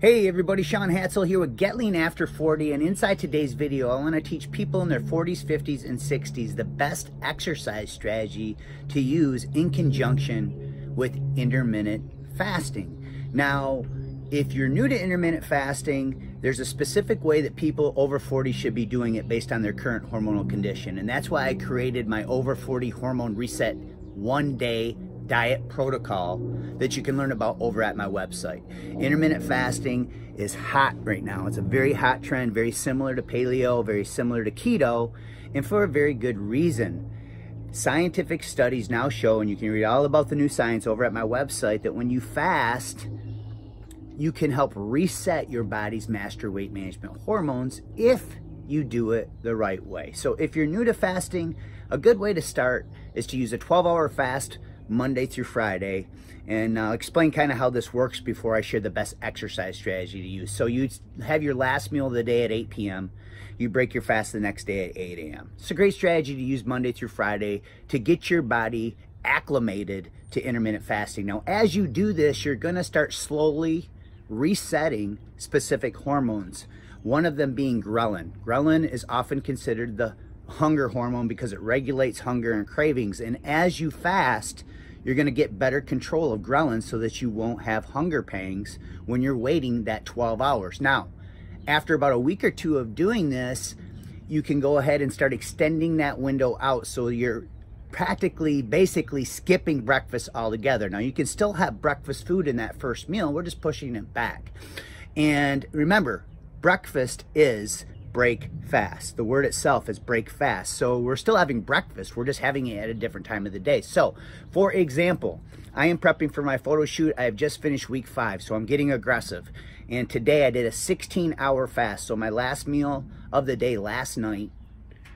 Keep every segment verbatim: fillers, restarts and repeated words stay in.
Hey everybody, Sean Hatzel here with Get Lean After forty, and inside today's video I want to teach people in their forties, fifties, and sixties the best exercise strategy to use in conjunction with intermittent fasting. Now, if you're new to intermittent fasting, there's a specific way that people over forty should be doing it based on their current hormonal condition, and that's why I created my Over forty Hormone Reset one day diet protocol that you can learn about over at my website. Intermittent fasting is hot right now. It's a very hot trend, very similar to paleo, very similar to keto, and for a very good reason. Scientific studies now show, and you can read all about the new science over at my website, that when you fast, you can help reset your body's master weight management hormones if you do it the right way. So if you're new to fasting, a good way to start is to use a twelve hour fast Monday through Friday, and I'll explain kind of how this works before I share the best exercise strategy to use. So you have your last meal of the day at eight p m You break your fast the next day at eight a m It's a great strategy to use Monday through Friday to get your body acclimated to intermittent fasting. Now, as you do this, you're going to start slowly resetting specific hormones, one of them being ghrelin. Ghrelin is often considered the hunger hormone because it regulates hunger and cravings, and as you fast, you're going to get better control of ghrelin so that you won't have hunger pangs when you're waiting that twelve hours. Now, after about a week or two of doing this, you can go ahead and start extending that window out, so you're practically basically skipping breakfast altogether. Now, you can still have breakfast food in that first meal, we're just pushing it back. And remember, breakfast is break fast. The word itself is break fast. So we're still having breakfast. We're just having it at a different time of the day. So for example, I am prepping for my photo shoot. I have just finished week five, so I'm getting aggressive. And today I did a sixteen hour fast. So my last meal of the day last night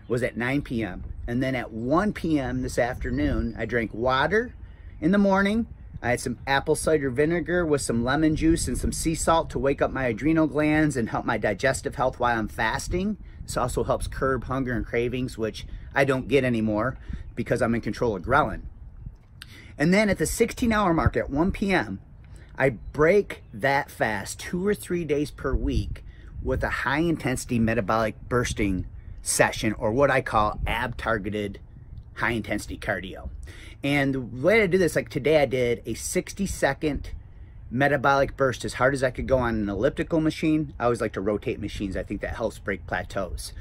was at nine p m And then at one p m this afternoon, I drank water in the morning. I had some apple cider vinegar with some lemon juice and some sea salt to wake up my adrenal glands and help my digestive health while I'm fasting. This also helps curb hunger and cravings, which I don't get anymore because I'm in control of ghrelin. And then at the sixteen hour mark at one p m, I break that fast two or three days per week with a high intensity metabolic bursting session, or what I call ab targeted high intensity cardio. And the way to do this, like today I did a sixty second metabolic burst as hard as I could go on an elliptical machine. I always like to rotate machines. I think that helps break plateaus.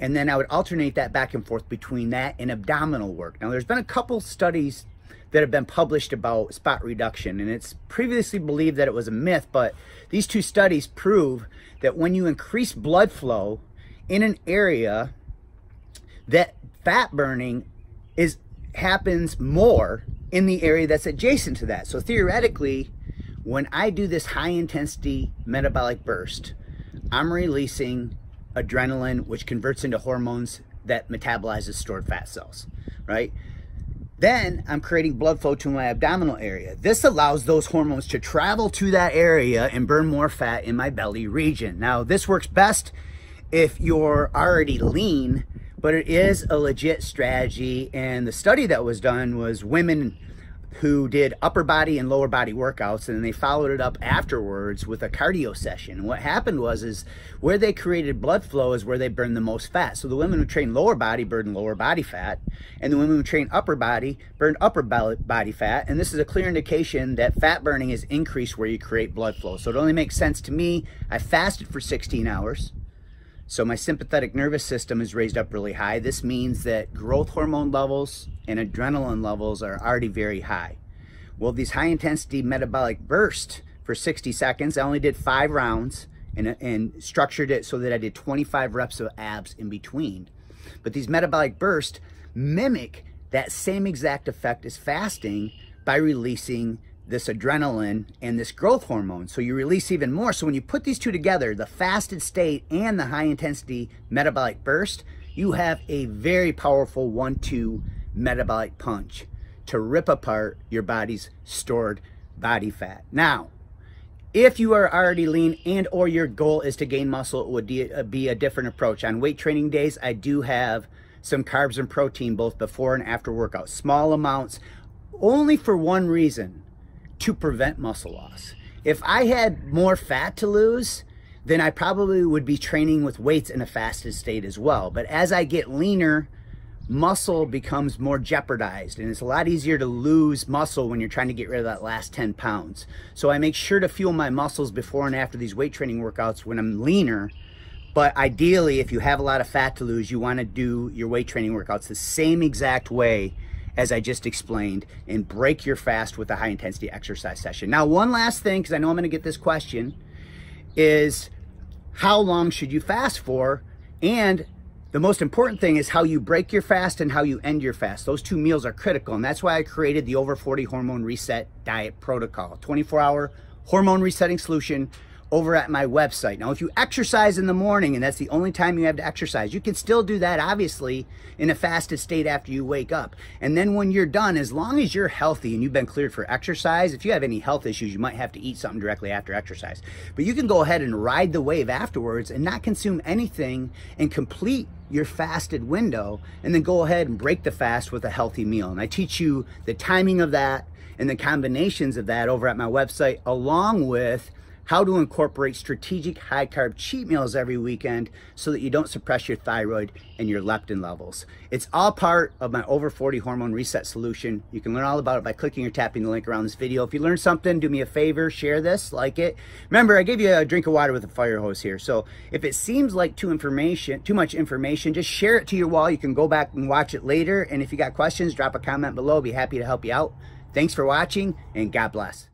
And then I would alternate that back and forth between that and abdominal work. Now, there's been a couple studies that have been published about spot reduction, and it's previously believed that it was a myth, but these two studies prove that when you increase blood flow in an area, that fat burning is happens more in the area that's adjacent to that. So theoretically, when I do this high intensity metabolic burst, I'm releasing adrenaline, which converts into hormones that metabolizes stored fat cells, right? Then I'm creating blood flow to my abdominal area. This allows those hormones to travel to that area and burn more fat in my belly region. Now, this works best if you're already lean, but it is a legit strategy, and the study that was done was women who did upper body and lower body workouts, and they followed it up afterwards with a cardio session. And what happened was is where they created blood flow is where they burned the most fat. So the women who trained lower body burned lower body fat, and the women who trained upper body burned upper body fat. And this is a clear indication that fat burning is increased where you create blood flow. So it only makes sense to me. I fasted for sixteen hours. So my sympathetic nervous system is raised up really high. This means that growth hormone levels and adrenaline levels are already very high. Well, these high intensity metabolic bursts for sixty seconds, I only did five rounds and, and structured it so that I did twenty-five reps of abs in between. But these metabolic bursts mimic that same exact effect as fasting by releasing this adrenaline and this growth hormone. So you release even more. So when you put these two together, the fasted state and the high intensity metabolic burst, you have a very powerful one two metabolic punch to rip apart your body's stored body fat. Now, if you are already lean and or your goal is to gain muscle, it would be a different approach. On weight training days, I do have some carbs and protein both before and after workouts, small amounts, only for one reason: to prevent muscle loss. If I had more fat to lose, then I probably would be training with weights in a fasted state as well. But as I get leaner, muscle becomes more jeopardized, and it's a lot easier to lose muscle when you're trying to get rid of that last ten pounds. So I make sure to fuel my muscles before and after these weight training workouts when I'm leaner. But ideally, if you have a lot of fat to lose, you want to do your weight training workouts the same exact way as I just explained, and break your fast with a high intensity exercise session. Now, one last thing, because I know I'm going to get this question, is how long should you fast for? And the most important thing is how you break your fast and how you end your fast. Those two meals are critical, and that's why I created the Over forty Hormone Reset Diet Protocol, twenty-four hour hormone resetting solution over at my website. Now, if you exercise in the morning and that's the only time you have to exercise, you can still do that, obviously, in a fasted state after you wake up. And then when you're done, as long as you're healthy and you've been cleared for exercise, if you have any health issues, you might have to eat something directly after exercise. But you can go ahead and ride the wave afterwards and not consume anything and complete your fasted window, and then go ahead and break the fast with a healthy meal. And I teach you the timing of that and the combinations of that over at my website, along with how to incorporate strategic high carb cheat meals every weekend so that you don't suppress your thyroid and your leptin levels. It's all part of my Over forty Hormone Reset Solution. You can learn all about it by clicking or tapping the link around this video. If you learned something, do me a favor, share this, like it. Remember, I gave you a drink of water with a fire hose here. So if it seems like too information, too much information, just share it to your wall. You can go back and watch it later. And if you got questions, drop a comment below. I'll be happy to help you out. Thanks for watching, and God bless.